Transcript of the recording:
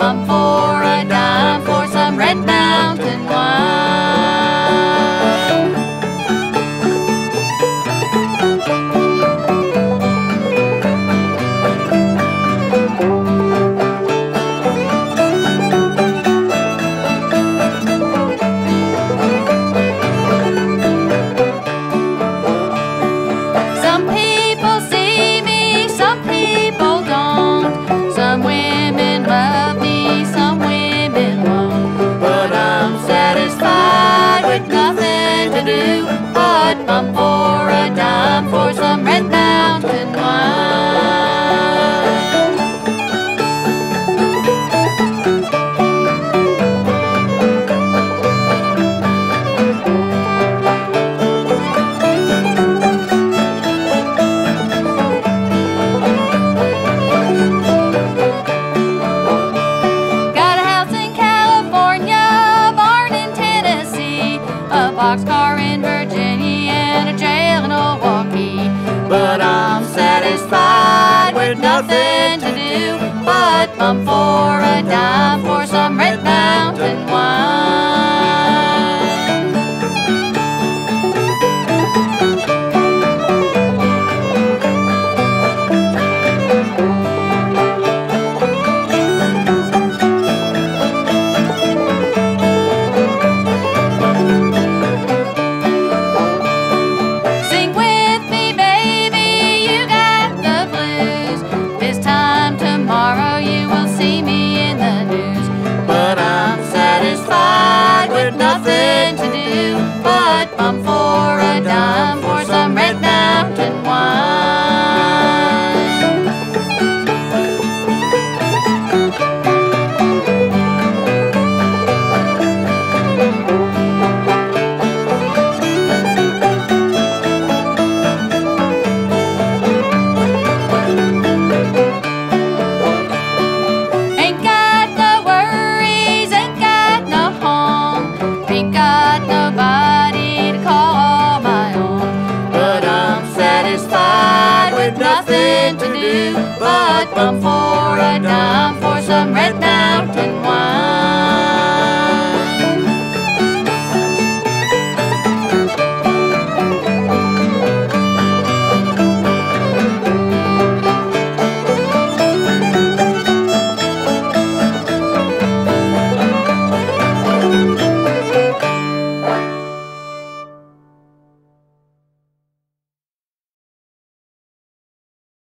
bump for a dime for some Red Mountain wine. But bump for a dime for some Red Mountain wine. Got a house in California, a barn in Tennessee, a boxcar in Virginia, and a jail in Milwaukee. But I'm satisfied with nothing to do but bump for a dime for some Red Mountain wine. Nothing to do but bump for a dime for some Red Mountain wine. Ain't got no worries, ain't got no home, ain't got nobody to call my own. But I'm satisfied with nothing to do but bump for a dime.